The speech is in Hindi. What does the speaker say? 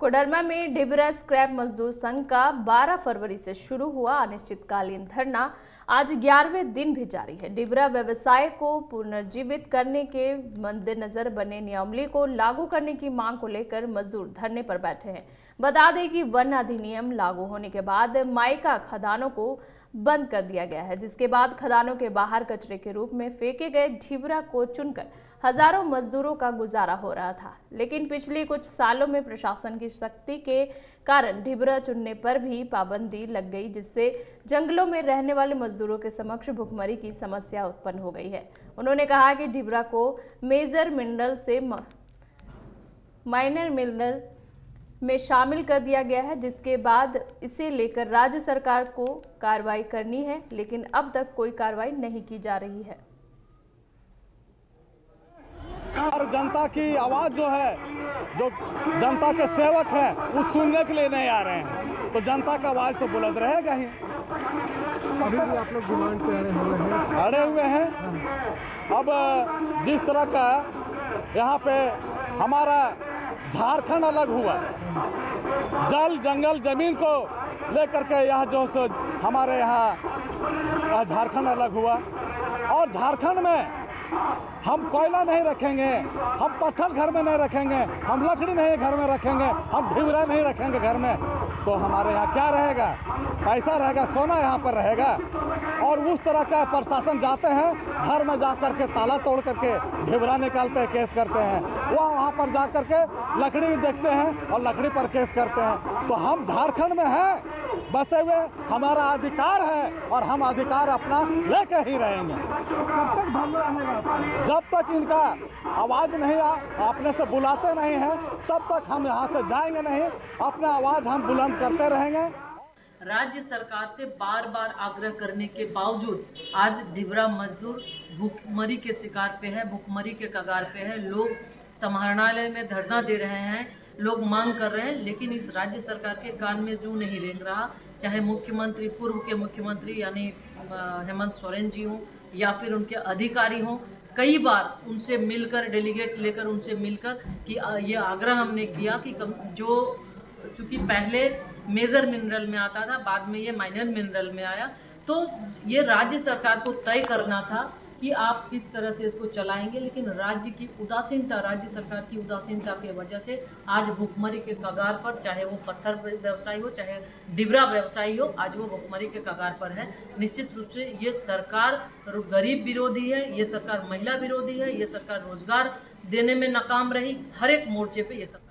कोडरमा में डिबरा स्क्रैप मजदूर संघ का 12 फरवरी से शुरू हुआ अनिश्चितकालीन धरना आज 11वें दिन भी जारी है। डिबरा व्यवसाय को पुनर्जीवित करने के मद्देनजर बने नियमावली को लागू करने की मांग को लेकर मजदूर धरने पर बैठे हैं। बता दें कि वन अधिनियम लागू होने के बाद माइका खदानों को बंद कर दिया गया है, जिसके बाद खदानों के बाहर कचरे के रूप में फेंके गए डिबरा को चुनकर हजारों मजदूरों का गुजारा हो रहा था, लेकिन पिछले कुछ सालों में प्रशासन की सख्ती के कारण डिबरा चुनने पर भी पाबंदी लग गई, जिससे जंगलों में रहने वाले मजदूरों के समक्ष भुखमरी की समस्या उत्पन्न हो गई है। उन्होंने कहा कि डिबरा को मेजर मिनरल से माइनर मिनरल में शामिल कर दिया गया है, जिसके बाद इसे लेकर राज्य सरकार को कार्रवाई करनी है, लेकिन अब तक कोई कार्रवाई नहीं की जा रही है। और जनता की आवाज जो है, जो जनता के सेवक है, वो सुनने के लिए नहीं आ रहे हैं, तो जनता का आवाज तो बुलंद रहेगा ही। अभी भी आप लोग डिमांड पे अड़े हुए हैं। अब जिस तरह का यहाँ पे हमारा झारखंड अलग हुआ, जल जंगल जमीन को लेकर के यह जो सो हमारे यहाँ झारखंड अलग हुआ, और झारखंड में हम कोयला नहीं रखेंगे, हम पत्थर घर में नहीं रखेंगे, हम लकड़ी नहीं घर में रखेंगे, हम ढिबरा नहीं रखेंगे घर में, तो हमारे यहाँ क्या रहेगा? पैसा रहेगा, सोना यहाँ पर रहेगा। और उस तरह का प्रशासन जाते हैं, घर में जा कर के ताला तोड़ करके ढिबरा निकालते हैं, केस करते हैं, वहाँ पर जा कर के लकड़ी देखते हैं और लकड़ी पर केस करते हैं। तो हम झारखंड में हैं बसे हुए, हमारा अधिकार है और हम अधिकार अपना लेकर ही रहेंगे। कब तक धरना रहेगा? जब तक इनका आवाज़ नहीं अपने से बुलाते नहीं हैं, तब तक हम यहाँ से जाएंगे नहीं। अपना आवाज़ हम बुलंद करते रहेंगे। राज्य सरकार से बार बार आग्रह करने के बावजूद आज डिबरा मजदूर भूखमरी के शिकार पे है, भूखमरी के कगार पे है। लोग समाहरणालय में धरना दे रहे हैं, लोग मांग कर रहे हैं, लेकिन इस राज्य सरकार के कान में जू नहीं रेंग रहा। चाहे मुख्यमंत्री, पूर्व के मुख्यमंत्री यानी हेमंत सोरेन जी हों या फिर उनके अधिकारी हों, कई बार उनसे मिलकर, डेलीगेट लेकर उनसे मिलकर कि ये आग्रह हमने किया कि जो चूँकि पहले मेजर मिनरल में आता था, बाद में ये माइनर मिनरल में आया, तो ये राज्य सरकार को तय करना था कि आप किस तरह से इसको चलाएंगे। लेकिन राज्य की उदासीनता, राज्य सरकार की उदासीनता के वजह से आज भुखमरी के कगार पर, चाहे वो पत्थर व्यवसायी हो, चाहे डिबरा व्यवसायी हो, आज वो भुखमरी के कगार पर है। निश्चित रूप से ये सरकार गरीब विरोधी है, ये सरकार महिला विरोधी है, ये सरकार रोजगार देने में नाकाम रही, हर एक मोर्चे पर ये सरकार